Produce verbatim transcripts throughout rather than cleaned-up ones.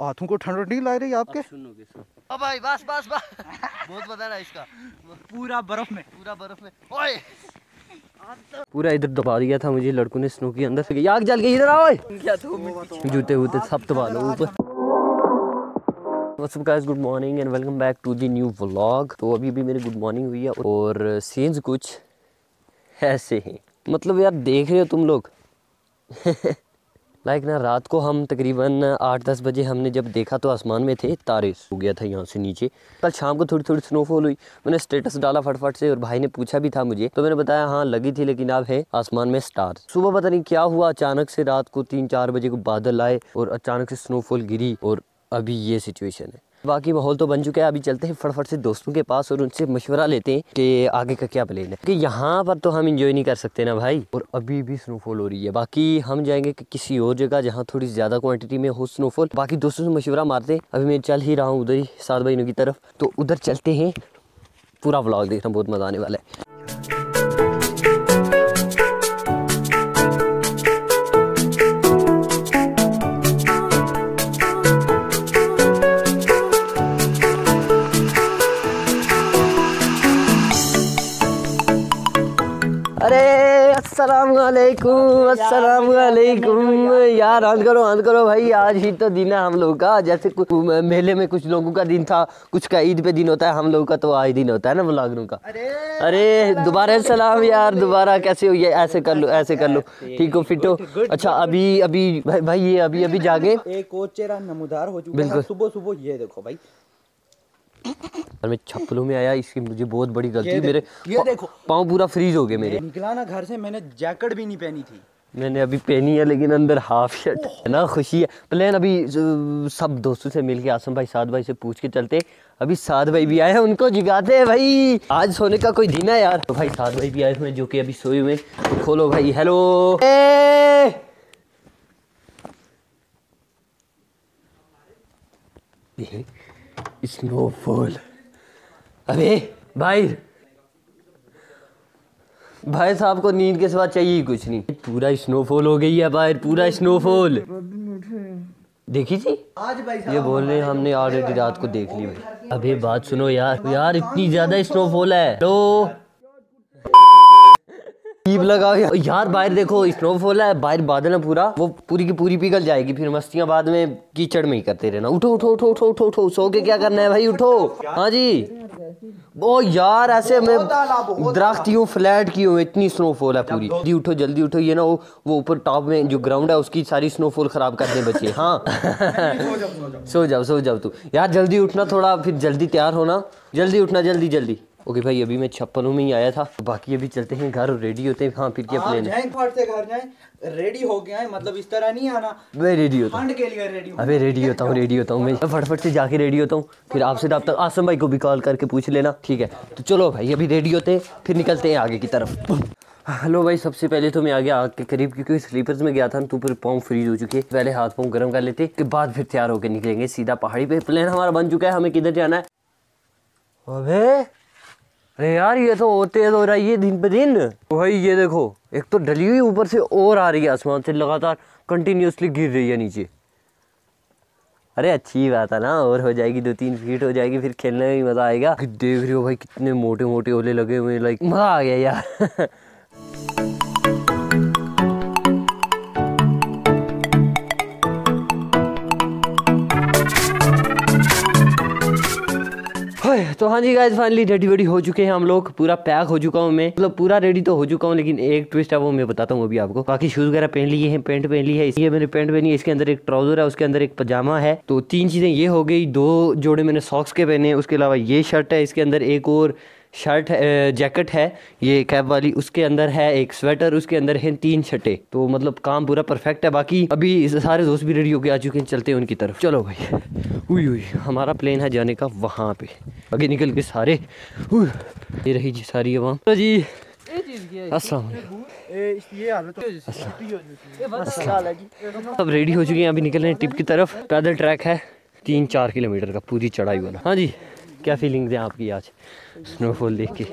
आ तुमको ठंड नहीं लग रही आपके? अब भाई बस बस बस बहुत बता रहा है इसका, पूरा बर्फ में पूरा बर्फ में ओए पूरा इधर दबा दिया था मुझे लड़कों ने स्नो के अंदर से। आग जल गई, इधर आओ। क्या जूते वूते सब दबा लो ऊपर। What's up guys, good morning and welcome back to the new vlog। तो अभी भी मेरी गुड मॉर्निंग हुई है और सीन्स कुछ ऐसे हैं, मतलब यार देख रहे हो तुम लोग लाइक ना रात को हम तकरीबन आठ दस बजे हमने जब देखा तो आसमान में थे तारे, हो गया था यहाँ से नीचे। कल शाम को थोड़ी थोड़ी स्नोफॉल हुई, मैंने स्टेटस डाला फटफट से और भाई ने पूछा भी था मुझे, तो मैंने बताया हाँ लगी थी लेकिन अब है आसमान में स्टार। सुबह पता नहीं क्या हुआ अचानक से रात को तीन चार बजे को बादल आए और अचानक से स्नोफॉल गिरी और अभी ये सिचुएशन है। बाकी माहौल तो बन चुका है, अभी चलते हैं फटफट से दोस्तों के पास और उनसे मशवरा लेते हैं कि आगे का क्या प्लान है, कि यहाँ पर तो हम एंजॉय नहीं कर सकते ना भाई, और अभी भी स्नोफॉल हो रही है। बाकी हम जाएंगे कि किसी और जगह जहाँ थोड़ी ज़्यादा क्वांटिटी में हो स्नोफॉल। बाकी दोस्तों से मशवरा मारते हैं, अभी मैं चल ही रहा हूँ उधर ही सात भाइयों की तरफ, तो उधर चलते हैं। पूरा व्लॉग देखना, बहुत मज़ा आने वाला है। अरे अस्सलामुअलैकुम अस्सलामुअलैकुम यार, आन करो आन करो भाई, आज ही तो दिन है हम लोगों का। जैसे मेले में कुछ लोगों का दिन था, कुछ का ईद पे दिन होता है, हम लोगों का तो आज दिन होता है ना व्लॉगरों का। अरे दोबारा सलाम यार, दोबारा कैसे हो? ये ऐसे कर लो ऐसे कर लो, ठीक हो फिट हो। अच्छा अभी अभी भाई ये अभी अभी जागे एक और चेहरा नमूदार हो चुका है सुबह सुबह, ये देखो भाई। मैं छप्पलों में आया, इसकी मुझे बहुत बड़ी गलती है, मेरे पाँव पूरा फ्रीज हो गए मेरे। निकला ना घर से, मैंने जैकेट भी नहीं पहनी थी, मैंने अभी पहनी है लेकिन अंदर हाफ शर्ट है ना। खुशी है प्लान, अभी सब दोस्तों से मिल के आसम भाई साद भाई से पूछ के चलते। अभी साद भाई भी आए हैं, उनको जिगाते हैं भाई, आज सोने का कोई दिन है यार। तो भाई साद भाई भी आए हुए जो कि अभी सोए हुए, खोलो भाई। हेलो स्नोफॉल, अबे भाई भाई साहब को नींद के सिवा चाहिए ही कुछ नहीं। पूरा स्नोफॉल हो गई है बाहर, पूरा स्नोफॉल देखी जी आज भाई साहब, ये बोल रहे हमने ऑलरेडी रात को देख ली भाई। अबे बात सुनो यार, यार इतनी ज्यादा स्नोफॉल है। हेलो लगाओ यार, यार बाहर देखो स्नोफॉल है, बाहर बादल है पूरा, वो पूरी की पूरी पिघल जाएगी, फिर मस्तियां बाद में कीचड़ में ही करते रहना। उठो उठो उठो उठो उठो उठो, सो के क्या करना है भाई, उठो। हाँ जी वो यार ऐसे में दरख्त यूँ फ्लैट की हूँ, इतनी स्नोफॉल है पूरी। जल्दी उठो जल्दी उठो, ये ना वो वो ऊपर टॉप में जो ग्राउंड है उसकी सारी स्नोफॉल खराब कर दे बच्चे। हाँ सो जाओ सो जाओ तू यार, जल्दी उठना थोड़ा, फिर जल्दी तैयार होना, जल्दी उठना जल्दी जल्दी। ओके भाई अभी मैं छप्पनों में ही आया था, बाकी अभी चलते हैं घर और रेडी होते हैं। हाँ फिर क्या प्लान है? फट से घर जाएं, रेडी हो गया है, मतलब इस तरह नहीं आना। मैं रेडी होता हूँ, अबे रेडी होता हूँ रेडी होता हूँ मैं फटफट से जाके रेडी होता हूँ, फिर आपसे रब्ता। आसम भाई को भी कॉल करके पूछ लेना, ठीक है? तो चलो भाई अभी रेडी होते हैं, फिर निकलते हैं आगे की तरफ। हेलो भाई, सबसे पहले तो मैं आ गया आग के करीब, क्योंकि स्लीपर्स में गया था तो फिर पाँव फ्रीज हो चुके हैं। पहले हाथ पाँव गर्म कर लेते के बाद फिर तैयार होकर निकलेंगे सीधा पहाड़ी पे। प्लान हमारा बन चुका है, हमें किधर जाना है। अबे अरे यार ये तो होते हो रहा है ये दिन पे दिन भाई। ये देखो एक तो ढली हुई ऊपर से और आ रही है आसमान से, लगातार कंटिन्यूसली गिर रही है नीचे। अरे अच्छी बात है ना, और हो जाएगी दो तीन फीट हो जाएगी, फिर खेलने में भी मज़ा आएगा। देख रहे हो भाई कितने मोटे मोटे ओले लगे हुए, लाइक मज़ा आ गया यार तो हाँ जी गाइस फाइनली रेडी वेडी हो चुके हैं हम लोग, पूरा पैक हो चुका हूँ मैं, मतलब पूरा रेडी तो हो चुका हूँ, लेकिन एक ट्विस्ट है वो मैं बताता हूँ अभी आपको। बाकी शूज़ वगैरह पहन लिए हैं, पैंट पहन ली है, इसलिए मैंने पैंट पहनी है, इसके अंदर एक ट्राउजर है, उसके अंदर एक पजामा है, तो तीन चीज़ें ये हो गई। दो जोड़े मैंने सॉक्स के पहने हैं, उसके अलावा ये शर्ट है, इसके अंदर एक और शर्ट जैकेट है ये कैप वाली, उसके अंदर है एक स्वेटर, उसके अंदर है तीन शर्टें, तो मतलब काम पूरा परफेक्ट है। बाकी अभी सारे दोस्त भी रेडी होके आ चुके हैं, चलते हैं उनकी तरफ। चलो भाई हुई हुई हमारा प्लान है जाने का वहाँ पे, आगे निकल के सारे ये रही जी सारी आवाम। तो जी सब रेडी हो चुके हैं, अभी निकल रहे हैं टिप की तरफ। पैदल ट्रैक है तीन चार किलोमीटर का पूरी चढ़ाई वाला। हाँ जी क्या फीलिंग्स हैं आपकी आज स्नोफॉल देख के?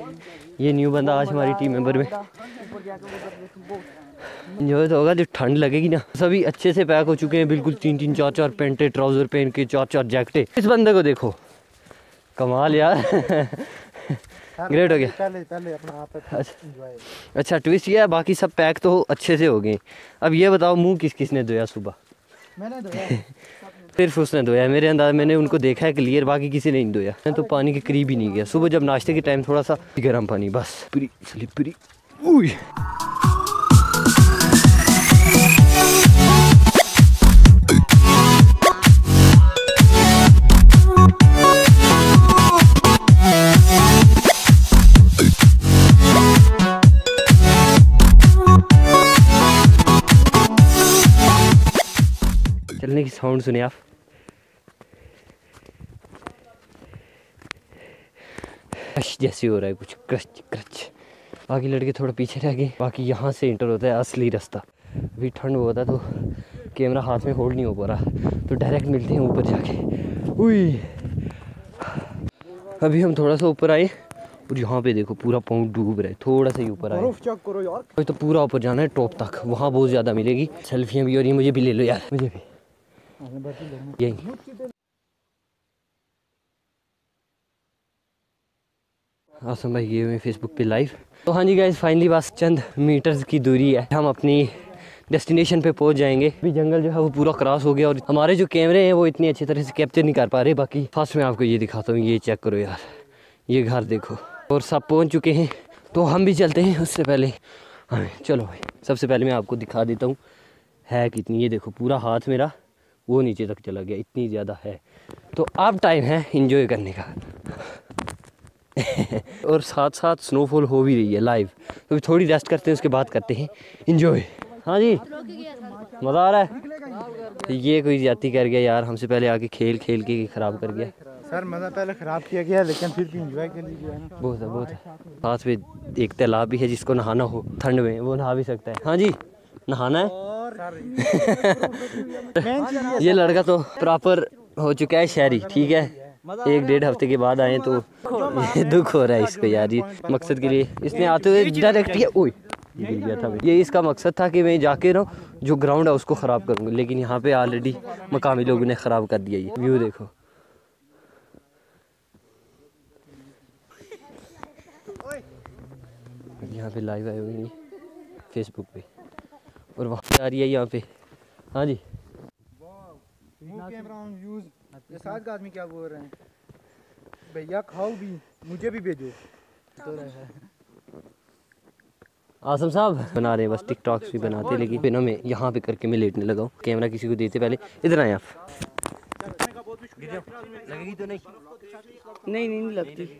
ये न्यू बंदा आज हमारी टीम मेंबर में जो तो होगा, जो ठंड लगेगी ना। सभी अच्छे से पैक हो चुके हैं, बिल्कुल तीन तीन चार चार पैंटे ट्राउज़र पहन के, चार चार जैकेटें। इस बंदे को देखो, कमाल यार ग्रेट हो गया। पहले पहले अपना आप अच्छा, अच्छा ट्विस्ट ये है, बाकी सब पैक तो अच्छे से हो गए। अब ये बताओ मुंह किस किसने धोया सुबह? मैंने धोया सिर्फ उसने धोया मेरे अंदाज, मैंने उनको देखा है क्लियर, बाकी किसी ने नहीं धोया। मैं तो पानी के करीब ही नहीं गया। सुबह जब नाश्ते के टाइम थोड़ा सा गर्म पानी, बस पूरी स्लिपरी। चलने की साउंड सुने आप। क्रश जैसे हो रहा है कुछ, क्रश क्रच। बाकी लड़के थोड़ा पीछे रह गए। बाकी यहाँ से इंटर होता है असली रास्ता। अभी ठंड होता है तो कैमरा हाथ में होल्ड नहीं हो पा रहा, तो डायरेक्ट मिलते हैं ऊपर जाके। उई अभी हम थोड़ा सा ऊपर आए और यहाँ पे देखो पूरा पाँव डूब रहा है। थोड़ा सा ही ऊपर आए, चेक करो यार। तो पूरा ऊपर जाना है टॉप तक, वहाँ बहुत ज़्यादा मिलेगी सेल्फियाँ भी। और ये मुझे भी ले लो यार, मुझे भी यही। आसम भाई ये हुए फेसबुक पे लाइव। तो हाँ जी गाइस, फाइनली बस चंद मीटर्स की दूरी है, हम अपनी डेस्टिनेशन पे पहुंच जाएंगे। अभी जंगल जो है वो पूरा क्रॉस हो गया और हमारे जो कैमरे हैं वो इतनी अच्छी तरह से कैप्चर नहीं कर पा रहे। बाकी फर्स्ट में आपको ये दिखाता हूँ, ये चेक करो यार, ये घर देखो। और सब पहुँच चुके हैं तो हम भी चलते हैं। उससे पहले हमें चलो भाई, सबसे पहले मैं आपको दिखा देता हूँ है कितनी। ये देखो पूरा हाथ मेरा वो नीचे तक चला गया, इतनी ज़्यादा है। तो अब टाइम है इन्जॉय करने का और साथ साथ स्नोफॉल हो भी रही है लाइव। तो थोड़ी रेस्ट करते हैं, उसके बाद करते हैं एंजॉय। हाँ जी मज़ा आ रहा है। ये कोई ज्यादती कर गया यार, हमसे पहले आके खेल खेल के ख़राब कर गया। सर मज़ा पहले ख़राब किया गया लेकिन फिर भी एंजॉय कर लीजिए। बहुत है बहुत है। साथ में एक तालाब भी है, जिसको नहाना हो ठंड में वो नहा भी सकता है। हाँ जी नहाना है। ये लड़का तो प्रॉपर हो चुका है शहरी, ठीक है। एक डेढ़ हफ्ते के बाद आए तो दुख हो रहा है इसको यार। ये मकसद के लिए इसने आते हुए डायरेक्ट किया, ओए गिर गया था। ये इसका मकसद था कि मैं जाके ना जो ग्राउंड है उसको ख़राब करूँगा, लेकिन यहाँ पे ऑलरेडी मकामी लोगों ने ख़राब कर दिया। ये व्यू देखो, यहाँ पे लाइव आए हुए फेसबुक पे और वहाँ आ रही है यहाँ पे। हाँ जी ये साथ का आदमी क्या बोल रहे हैं भैया, खाओ भी मुझे भी भेजो। आसम साहब बना रहे हैं बस, टिकटॉक्स भी बनाते हैं लेकिन बिना मैं यहाँ पे करके मैं लेटने लगा हूँ। कैमरा किसी को देते पहले, इधर आए आप। लगेगी तो नहीं नहीं नहीं लगती।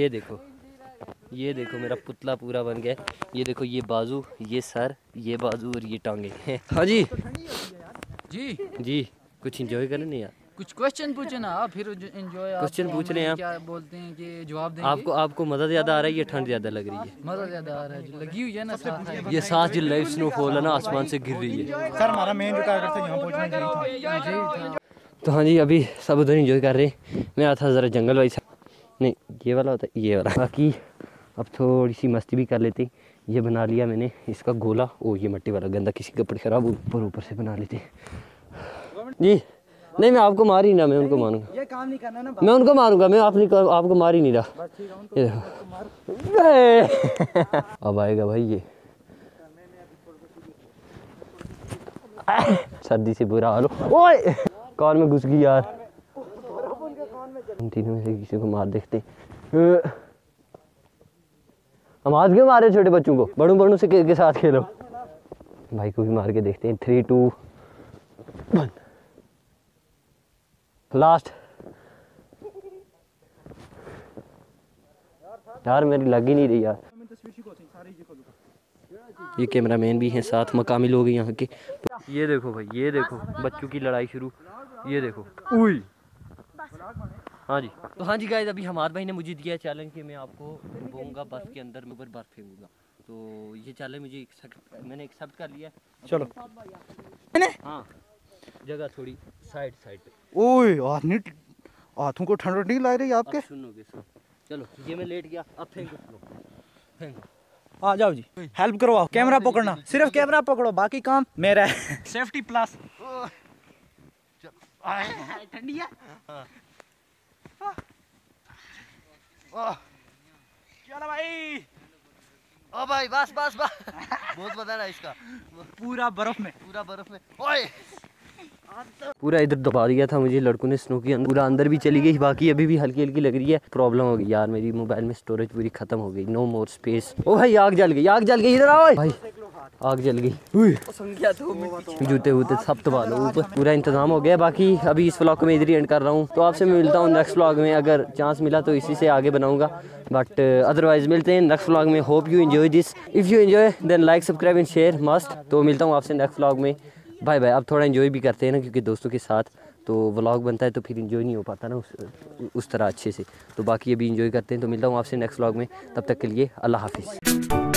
ये देखो ये देखो मेरा पुतला पूरा बन गया। ये देखो ये बाजू, ये सर, ये बाजू और ये टांगे। हाँ जी जी जी कुछ एंजॉय करें ना यार, कुछ क्वेश्चन पूछे ना आप, फिर एंजॉय। क्वेश्चन पूछ रहे हैं आप, क्या बोलते हैं कि जवाब देंगे। आपको आपको मज़ा ज़्यादा आ रहा है या ठंड ज़्यादा लग रही है? मज़ा ज़्यादा आ रहा है, लगी हुई है ना। ये सात जुलाई स्नोफॉल है ना, आसमान से गिर रही है। सर हमारा मेन टारगेट था यहाँ पहुँचना। तो हाँ जी अभी सब उधर एंजॉय कर रहे हैं। मैं आता ज़रा जंगल वाइज, नहीं ये वाला होता है ये वाला। बाकी अब थोड़ी सी मस्ती भी कर लेते। ये बना लिया मैंने इसका गोला, ओ ये मट्टी वाला गंदा, किसी कपड़े ख़राब ऊपर ऊपर से बना लेते। जी नहीं मैं आपको मार ही ना, मैं उनको मारूंगा। ये काम नहीं करना ना, मैं उनको मारूंगा। मैं आपने आपको मार ही नहीं रहा। ये देखो अब आएगा भाई ये। सर्दी से बुरा हाल हो, ओए कान में घुस गई यार। हम तीनों में से किसी को मार देखते। हम आज क्यों मारे छोटे बच्चों को, बड़ों बड़ों से के, के साथ खेलो। भाई को भी मार के देखते हैं। Three two one last. यार मेरी लग ही नहीं रही यार। ये कैमरामैन भी हैं साथ, मकामी लोग हैं यहाँ के। ये देखो भाई ये देखो बच्चों की लड़ाई शुरू। ये देखो उई। हाँ जी तो हाँ जी गाइस, अभी हमारे भाई ने मुझे दिया चैलेंज कि मैं आपको डूबूंगा बर्फ़ के अंदर, मैं ऊपर बर्फ़ फेंकूंगा। तो ये चैलेंज मुझे एक्सेप्ट, मैंने एक्सेप्ट कर लिया। चलो मैंने हाँ जगह थोड़ी साइड साइड पे। ओए हाथों को ठंड नहीं लग रही आपके? आप सुनोगे सर। चलो ये मैं लेट गया, अब फेंको फेंको। आ जाओ जी, हेल्प करो। कैमरा पकड़ना, सिर्फ कैमरा पकड़ो, बाकी काम मेरा है। Safety plus. ठंडी है चलो भाई। ओ भाई बस बस बस बहुत मजा रहा इसका। पूरा बर्फ में पूरा बर्फ में ओए पूरा इधर दबा दिया था मुझे लड़कों ने स्नो की। पूरा अंदर भी चली गई, बाकी अभी भी हल्की हल्की लग रही है। प्रॉब्लम हो गई यार, मेरी मोबाइल में स्टोरेज पूरी खत्म हो गई। No more space. ओ भाई आग जल गई, आग जल गई, इधर आओ भाई, आग जल गई। जूते वूते सब दबा लो ऊपर। पूरा इंतजाम हो गया। बाकी अभी इस व्लॉग को मैं इधर ही एंड कर रहा हूँ। तो आपसे मैं मिलता हूँ नेक्स्ट व्लॉग में। अगर चांस मिला तो इसी से आगे बनाऊँगा, बट अदरवाइज मिलते हैं नेक्स्ट व्लॉग में। Hope you enjoy this. If you enjoy then like subscribe and share must. तो मिलता हूँ आपसे नेक्स्ट व्लॉग में। Bye bye. आप थोड़ा एंजॉय भी करते हैं ना, क्योंकि दोस्तों के साथ तो व्लॉग बनता है तो फिर एंजॉय नहीं हो पाता ना उस उस तरह अच्छे से। तो बाकी अभी एंजॉय करते हैं। तो मिलता हूँ आपसे नेक्स्ट व्लॉग में, तब तक के लिए अल्लाह हाफिज़।